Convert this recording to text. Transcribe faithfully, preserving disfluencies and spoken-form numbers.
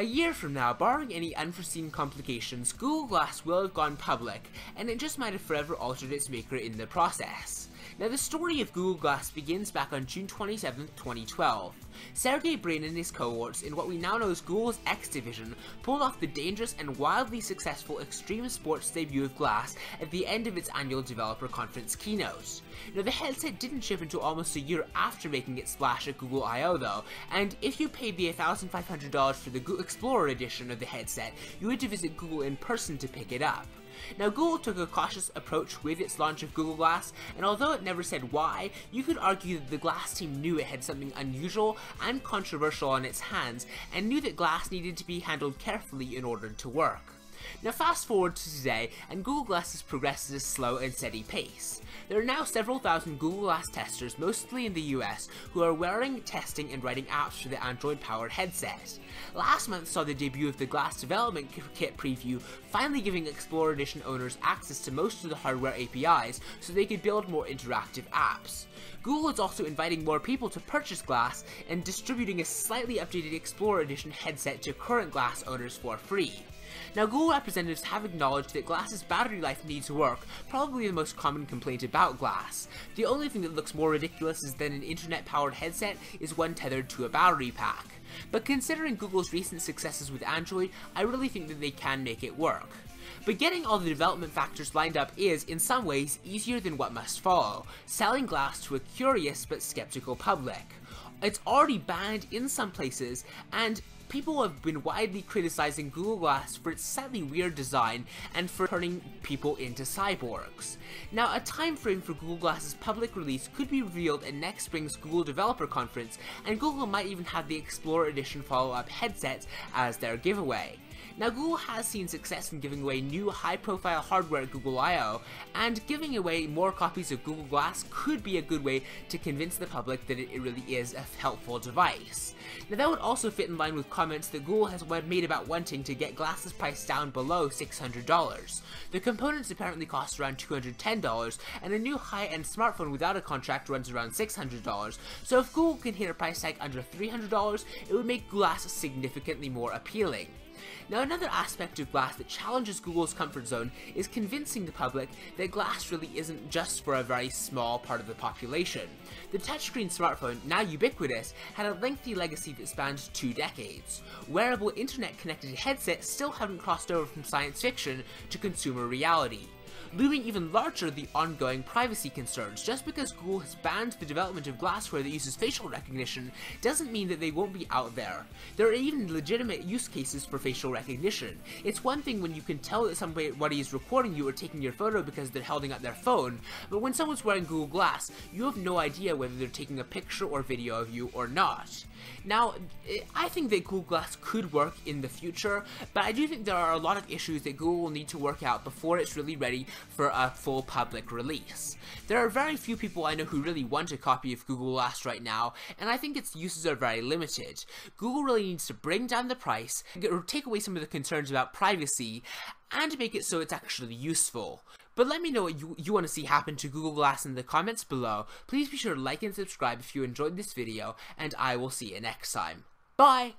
A year from now, barring any unforeseen complications, Google Glass will have gone public, and it just might have forever altered its maker in the process. Now, the story of Google Glass begins back on June twenty-seventh, twenty twelve. Sergey Brin and his cohorts in what we now know as Google's X-Division pulled off the dangerous and wildly successful extreme sports debut of Glass at the end of its annual developer conference keynote. Now, the headset didn't ship until almost a year after making its splash at Google I O though, and if you paid the one thousand five hundred dollars for the Google Explorer edition of the headset, you had to visit Google in person to pick it up. Now, Google took a cautious approach with its launch of Google Glass, and although it never said why, you could argue that the Glass team knew it had something unusual and controversial on its hands, and knew that Glass needed to be handled carefully in order to work. Now, fast forward to today, and Google Glass has progressed at a slow and steady pace. There are now several thousand Google Glass testers, mostly in the U S, who are wearing, testing, and writing apps for the Android-powered headset. Last month saw the debut of the Glass Development Kit preview, finally giving Explorer Edition owners access to most of the hardware A P Is so they could build more interactive apps. Google is also inviting more people to purchase Glass and distributing a slightly updated Explorer Edition headset to current Glass owners for free. Now, Google representatives have acknowledged that Glass's battery life needs work, probably the most common complaint about Glass. The only thing that looks more ridiculous than an internet-powered headset is one tethered to a battery pack. But considering Google's recent successes with Android, I really think that they can make it work. But getting all the development factors lined up is, in some ways, easier than what must follow, selling Glass to a curious but skeptical public. It's already banned in some places, and people have been widely criticizing Google Glass for its slightly weird design and for turning people into cyborgs. Now, a time frame for Google Glass's public release could be revealed at next spring's Google Developer Conference, and Google might even have the Explorer Edition follow-up headsets as their giveaway. Now, Google has seen success in giving away new high-profile hardware at Google I O, and giving away more copies of Google Glass could be a good way to convince the public that it really is a helpful device. Now, that would also fit in line with comments that Google has made about wanting to get Glass's price down below six hundred dollars. The components apparently cost around two hundred ten dollars, and a new high-end smartphone without a contract runs around six hundred dollars, so if Google can hit a price hike under three hundred dollars, it would make Glass significantly more appealing. Now, another aspect of Glass that challenges Google's comfort zone is convincing the public that Glass really isn't just for a very small part of the population. The touchscreen smartphone, now ubiquitous, had a lengthy legacy that spanned two decades. Wearable internet-connected headsets still haven't crossed over from science fiction to consumer reality. Looming even larger are the ongoing privacy concerns. Just because Google has banned the development of glassware that uses facial recognition doesn't mean that they won't be out there. There are even legitimate use cases for facial recognition. It's one thing when you can tell that somebody is recording you or taking your photo because they're holding up their phone, but when someone's wearing Google Glass, you have no idea whether they're taking a picture or video of you or not. Now, I think that Google Glass could work in the future, but I do think there are a lot of issues that Google will need to work out before it's really ready for a full public release. There are very few people I know who really want a copy of Google Glass right now, and I think its uses are very limited. Google really needs to bring down the price, take away some of the concerns about privacy, and make it so it's actually useful. But let me know what you, you want to see happen to Google Glass in the comments below. Please be sure to like and subscribe if you enjoyed this video, and I will see you next time. Bye!